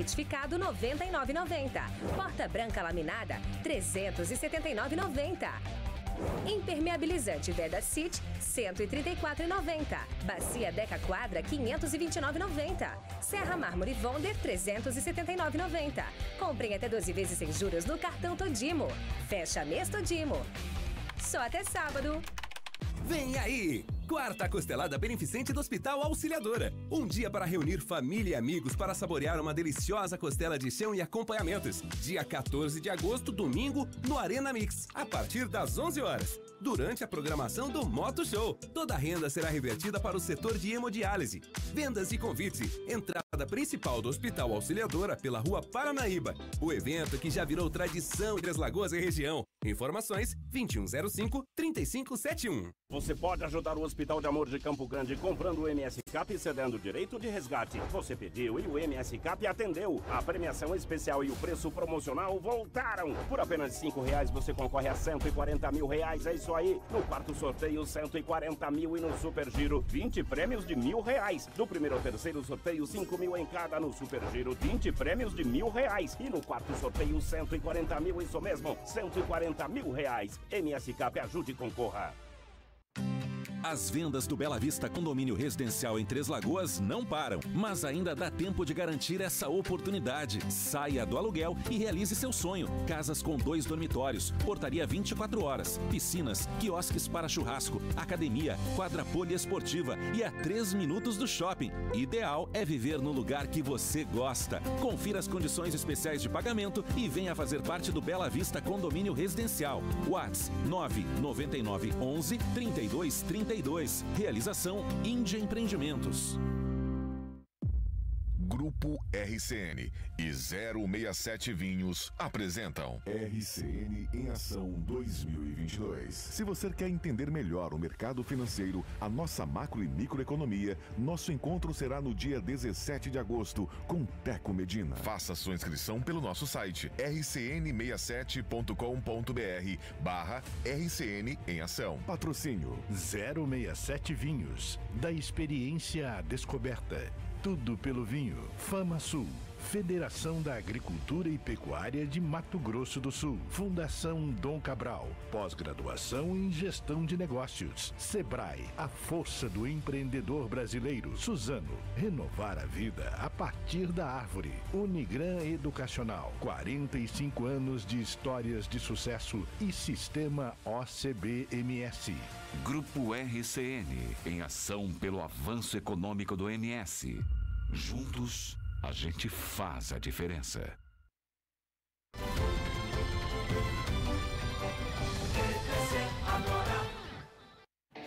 liquidificado R$ 99,90. Porta branca laminada R$ 379,90. Impermeabilizante Veda City, R$ 134,90. Bacia Deca Quadra, R$ 529,90. Serra Mármore Vonder, R$ 379,90. Comprem até 12 vezes sem juros no cartão Todimo. Fecha mês Todimo. Só até sábado. Vem aí! Quarta Costelada Beneficente do Hospital Auxiliadora. Um dia para reunir família e amigos para saborear uma deliciosa costela de chão e acompanhamentos. Dia 14 de agosto, domingo, no Arena Mix, a partir das 11 horas. Durante a programação do Moto Show, toda a renda será revertida para o setor de hemodiálise. Vendas de convite, entrada principal do Hospital Auxiliadora pela Rua Paranaíba. O evento que já virou tradição em Três Lagoas e região. Informações 2105-3571. Você pode ajudar o Hospital de Amor de Campo Grande comprando o MS Cap e cedendo o direito de resgate. Você pediu e o MS Cap atendeu. A premiação especial e o preço promocional voltaram. Por apenas R$ 5 você concorre a R$ 140 mil. É isso aí. No quarto sorteio, 140 mil e no Super Giro, 20 prêmios de R$ 1.000. No primeiro ao terceiro sorteio, 5 mil em cada. No Super Giro, 20 prêmios de R$ 1.000. E no quarto sorteio, 140 mil, isso mesmo, R$ 140 mil. MS Cap, ajude e concorra. As vendas do Bela Vista Condomínio Residencial em Três Lagoas não param, mas ainda dá tempo de garantir essa oportunidade. Saia do aluguel e realize seu sonho. Casas com 2 dormitórios, portaria 24 horas, piscinas, quiosques para churrasco, academia, quadra poliesportiva e a 3 minutos do shopping. Ideal é viver no lugar que você gosta. Confira as condições especiais de pagamento e venha fazer parte do Bela Vista Condomínio Residencial. WhatsApp 99911-3230. Realização Índia Empreendimentos. Grupo RCN e 067 Vinhos apresentam RCN em Ação 2022. Se você quer entender melhor o mercado financeiro, a nossa macro e microeconomia, nosso encontro será no dia 17 de agosto com Teco Medina. Faça sua inscrição pelo nosso site rcn67.com.br/RCN em Ação. Patrocínio 067 Vinhos, da experiência à descoberta. Tudo pelo vinho. Fama Sul, Federação da Agricultura e Pecuária de Mato Grosso do Sul. Fundação Dom Cabral, pós-graduação em gestão de negócios. Sebrae, a força do empreendedor brasileiro. Suzano, renovar a vida a partir da árvore. Unigran Educacional, 45 anos de histórias de sucesso e sistema OCBMS. Grupo RCN, em ação pelo avanço econômico do MS. Juntos, a gente faz a diferença.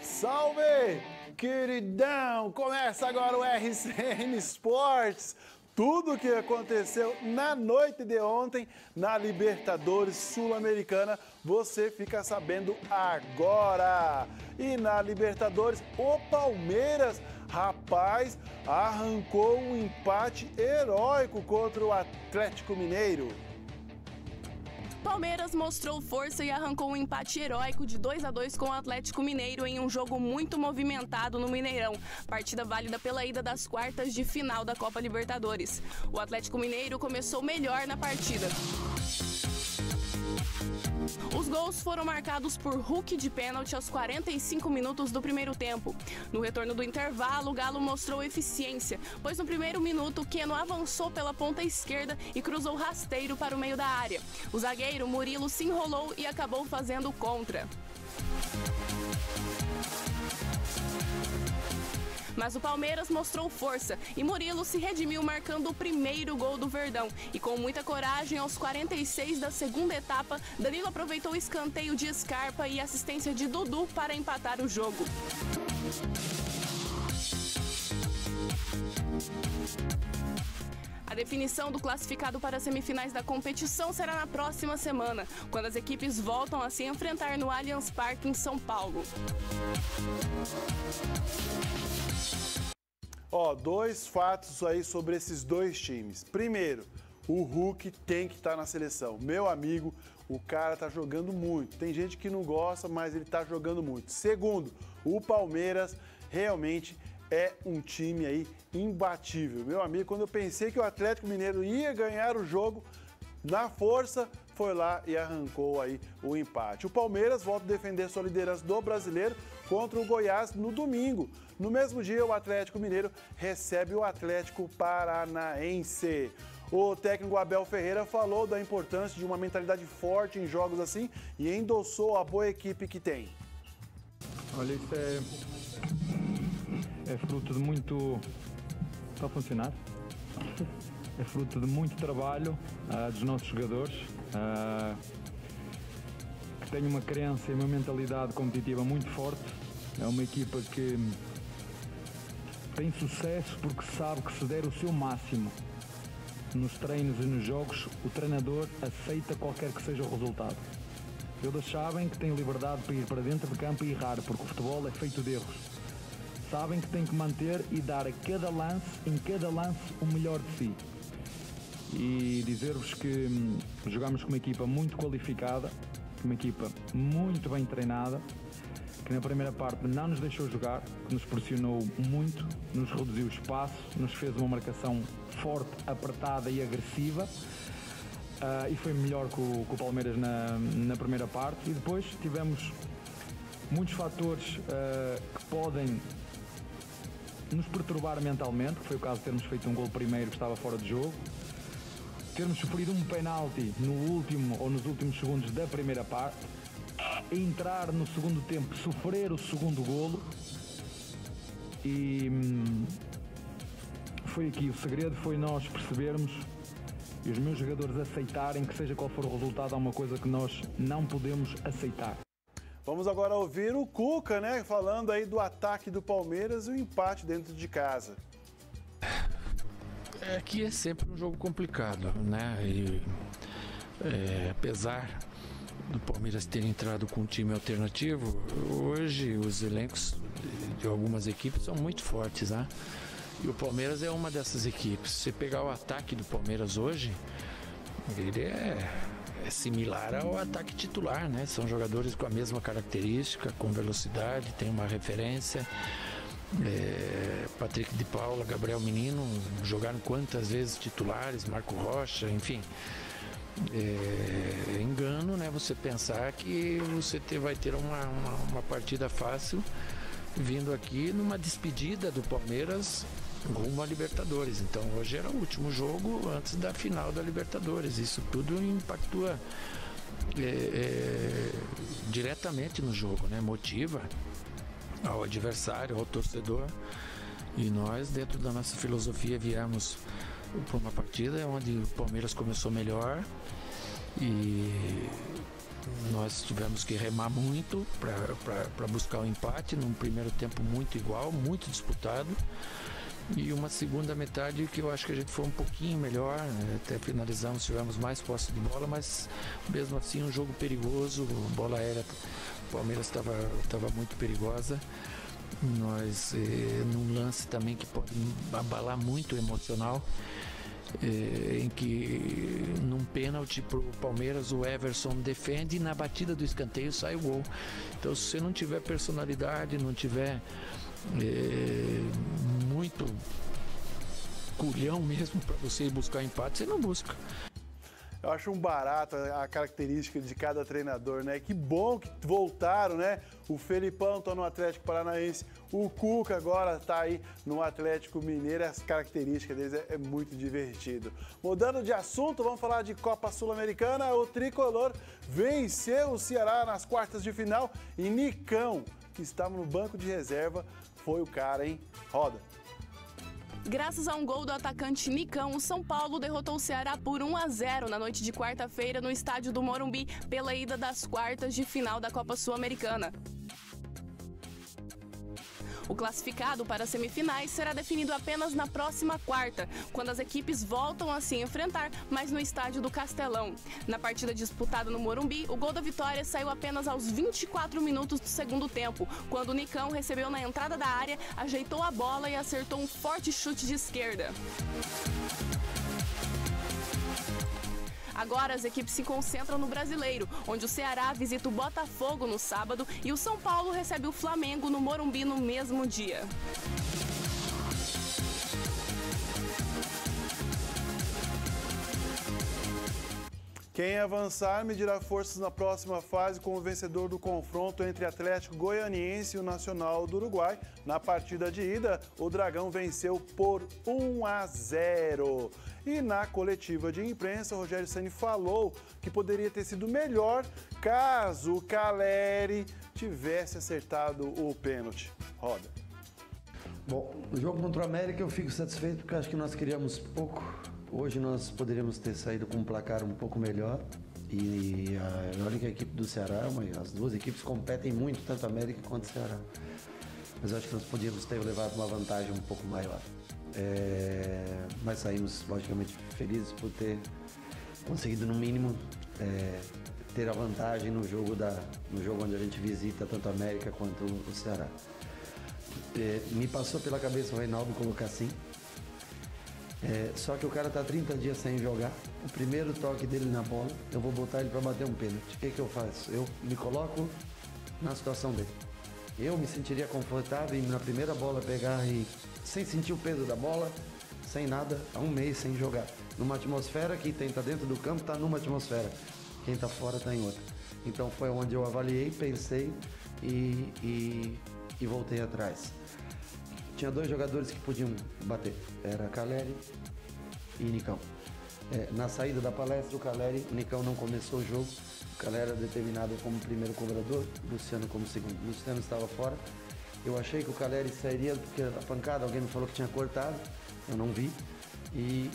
Salve, queridão! Começa agora o RCN Esportes. Tudo o que aconteceu na noite de ontem na Libertadores Sul-Americana, você fica sabendo agora. E na Libertadores, o Palmeiras, rapaz, arrancou um empate heróico contra o Atlético Mineiro. Palmeiras mostrou força e arrancou um empate heróico de 2-2 com o Atlético Mineiro em um jogo muito movimentado no Mineirão, partida válida pela ida das quartas de final da Copa Libertadores. O Atlético Mineiro começou melhor na partida. Os gols foram marcados por Hulk de pênalti aos 45 minutos do primeiro tempo. No retorno do intervalo, o Galo mostrou eficiência, pois no primeiro minuto, Keno avançou pela ponta esquerda e cruzou rasteiro para o meio da área. O zagueiro Murilo se enrolou e acabou fazendo contra. Mas o Palmeiras mostrou força e Murilo se redimiu marcando o primeiro gol do Verdão. E com muita coragem, aos 46 da segunda etapa, Danilo aproveitou o escanteio de Scarpa e assistência de Dudu para empatar o jogo. A definição do classificado para as semifinais da competição será na próxima semana, quando as equipes voltam a se enfrentar no Allianz Parque, em São Paulo. Ó, dois fatos aí sobre esses dois times. Primeiro, o Hulk tem que estar na seleção. Meu amigo, o cara tá jogando muito. Tem gente que não gosta, mas ele tá jogando muito. Segundo, o Palmeiras realmente é um time aí imbatível. Meu amigo, quando eu pensei que o Atlético Mineiro ia ganhar o jogo, na força, foi lá e arrancou aí o empate. O Palmeiras volta a defender sua liderança do Brasileiro contra o Goiás no domingo. No mesmo dia, o Atlético Mineiro recebe o Atlético Paranaense. O técnico Abel Ferreira falou da importância de uma mentalidade forte em jogos assim e endossou a boa equipe que tem. Olha, isso é fruto de muito... Está a funcionar? É fruto de muito trabalho dos nossos jogadores, que têm uma crença e uma mentalidade competitiva muito forte. É uma equipa que tem sucesso porque sabe que se der o seu máximo nos treinos e nos jogos, o treinador aceita qualquer que seja o resultado. Eles sabem que têm liberdade para ir para dentro do campo e errar, porque o futebol é feito de erros. Sabem que têm que manter e dar a cada lance, em cada lance, o melhor de si. E dizer-vos que jogamos com uma equipa muito qualificada, uma equipa muito bem treinada, que na primeira parte não nos deixou jogar, que nos pressionou muito, nos reduziu o espaço, nos fez uma marcação forte, apertada e agressiva, e foi melhor que o Palmeiras na primeira parte. E depois tivemos muitos fatores que podem nos perturbar mentalmente, que foi o caso de termos feito um gol primeiro que estava fora de jogo, termos sofrido um penalti no último ou nos últimos segundos da primeira parte, entrar no segundo tempo, sofrer o segundo golo, e foi aqui, o segredo foi nós percebermos e os meus jogadores aceitarem que seja qual for o resultado, há uma coisa que nós não podemos aceitar. Vamos agora ouvir o Cuca, né, falando aí do ataque do Palmeiras e o empate dentro de casa. É que é sempre um jogo complicado, né? E, apesar do Palmeiras ter entrado com um time alternativo, hoje os elencos de algumas equipes são muito fortes, né? E o Palmeiras é uma dessas equipes. Se você pegar o ataque do Palmeiras hoje, ele é similar ao ataque titular, né? São jogadores com a mesma característica, com velocidade, tem uma referência. Patrick de Paula, Gabriel Menino jogaram quantas vezes titulares, Marco Rocha, enfim. Engano, né? Você pensar que você vai ter uma partida fácil vindo aqui numa despedida do Palmeiras rumo à Libertadores. Então hoje era o último jogo antes da final da Libertadores. Isso tudo impactua diretamente no jogo, né? Motiva ao adversário, ao torcedor, e nós dentro da nossa filosofia viemos para uma partida onde o Palmeiras começou melhor e nós tivemos que remar muito para buscar o empate num primeiro tempo muito igual, muito disputado, e uma segunda metade que eu acho que a gente foi um pouquinho melhor, né? Até finalizamos, tivemos mais posse de bola, mas mesmo assim um jogo perigoso, bola aérea, o Palmeiras estava muito perigosa. Nós, num lance também que pode abalar muito o emocional, em que num pênalti pro Palmeiras o Everson defende e na batida do escanteio sai o gol. Então se você não tiver personalidade, não tiver muito culhão mesmo para você ir buscar empate, você não busca. Eu acho um barato a característica de cada treinador, né? Que bom que voltaram, né? O Felipão está no Atlético Paranaense, o Cuca agora está aí no Atlético Mineiro. As características deles é muito divertido. Mudando de assunto, vamos falar de Copa Sul-Americana. O Tricolor venceu o Ceará nas quartas de final e Nikão, que estava no banco de reserva, foi o cara, hein? Roda! Graças a um gol do atacante Nikão, o São Paulo derrotou o Ceará por 1-0 na noite de quarta-feira no estádio do Morumbi pela ida das quartas de final da Copa Sul-Americana. O classificado para as semifinais será definido apenas na próxima quarta, quando as equipes voltam a se enfrentar, mas no estádio do Castelão. Na partida disputada no Morumbi, o gol da vitória saiu apenas aos 24 minutos do segundo tempo, quando o Nikão recebeu na entrada da área, ajeitou a bola e acertou um forte chute de esquerda. Agora as equipes se concentram no Brasileiro, onde o Ceará visita o Botafogo no sábado e o São Paulo recebe o Flamengo no Morumbi no mesmo dia. Quem avançar medirá forças na próxima fase com o vencedor do confronto entre Atlético Goianiense e o Nacional do Uruguai. Na partida de ida, o Dragão venceu por 1-0. E na coletiva de imprensa, o Rogério Ceni falou que poderia ter sido melhor caso o Calleri tivesse acertado o pênalti. Roda. Bom, o jogo contra o América eu fico satisfeito porque acho que nós criamos pouco. Hoje nós poderíamos ter saído com um placar um pouco melhor. E olha que a equipe do Ceará, as duas equipes competem muito, tanto a América quanto o Ceará. Mas acho que nós podíamos ter levado uma vantagem um pouco maior. Mas saímos, logicamente, felizes por ter conseguido, no mínimo, ter a vantagem no jogo onde a gente visita tanto a América quanto o Ceará. Me passou pela cabeça o Reinaldo colocar assim. Só que o cara tá 30 dias sem jogar, o primeiro toque dele na bola, eu vou botar ele para bater um pênalti. O que que eu faço? Eu me coloco na situação dele. Eu me sentiria confortável em na primeira bola pegar e, sem sentir o peso da bola, sem nada, há um mês sem jogar. Numa atmosfera que quem tá dentro do campo tá numa atmosfera, quem tá fora tá em outra. Então foi onde eu avaliei, pensei e voltei atrás. Tinha dois jogadores que podiam bater, era Calleri e Nikão. Na saída da palestra, o Nikão não começou o jogo, o Calleri era determinado como primeiro cobrador, Luciano como segundo. O Luciano estava fora, eu achei que o Calleri sairia porque a pancada, alguém me falou que tinha cortado, eu não vi, e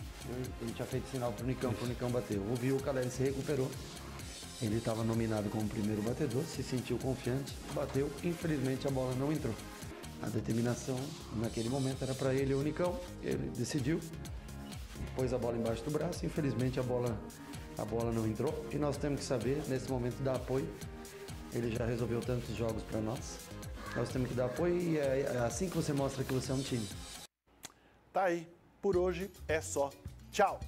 ele tinha feito sinal para o Nikão bater. Eu ouvi, o Calleri se recuperou, ele estava nominado como primeiro batedor, se sentiu confiante, bateu, infelizmente a bola não entrou. A determinação naquele momento era para ele, o Nikão, ele decidiu, pôs a bola embaixo do braço, infelizmente a bola não entrou e nós temos que saber, nesse momento, dar apoio. Ele já resolveu tantos jogos para nós temos que dar apoio e é assim que você mostra que você é um time. Tá aí, por hoje é só. Tchau!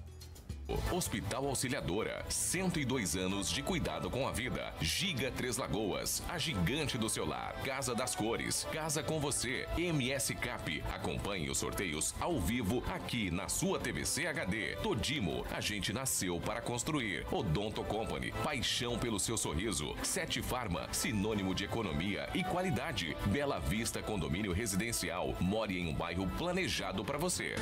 Hospital Auxiliadora, 102 anos de cuidado com a vida. Giga Três Lagoas, a gigante do seu lar. Casa das Cores, casa com você. MS Cap, acompanhe os sorteios ao vivo aqui na sua TVC HD. Todimo, a gente nasceu para construir. Odonto Company, paixão pelo seu sorriso. Sete Farma, sinônimo de economia e qualidade. Bela Vista Condomínio Residencial, more em um bairro planejado para você.